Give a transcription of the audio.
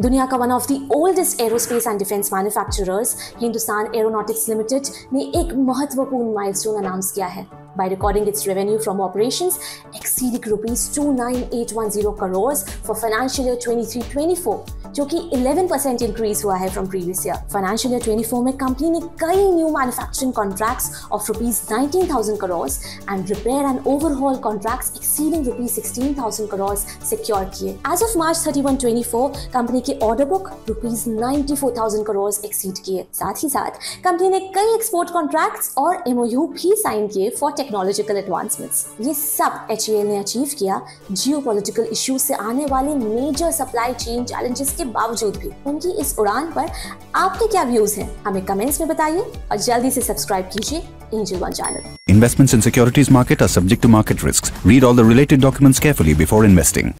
दुनिया का one of the oldest aerospace and defence manufacturers Hindustan Aeronautics Limited ने एक महत्वपूर्ण माइलस्टोन अनाउंस किया है by recording its revenue from operations exceeding rupees 29810 crores for financial year 23-24 जो कि 11% इंक्रीज हुआ है from previous year. Financial year 24 में कंपनी ने कई new manufacturing contracts of rupees 19,000 crores and repair and overhaul contracts exceeding rupees 16,000 crores secure किए। As of March 31, 24 company के order book rupees 94,000 crores exceed किए। साथ ही साथ कंपनी ने कई एक्सपोर्ट कॉन्ट्रैक्ट्स और एमओयू भी साइन किए फॉर टेक्नोलॉजिकल एडवांसमेंट्स। ये सब HAL ने अचीव किया जियोपॉलिटिकल इश्यूज से आने वाले मेजर सप्लाई चेन चैलेंजेस बावजूद भी। उनकी इस उड़ान पर आपके क्या व्यूज हैं? हमें कमेंट्स में बताइए और जल्दी से सब्सक्राइब कीजिए Angel One channel. Investments in securities market are subject to market risks. Read all the related documents carefully before investing.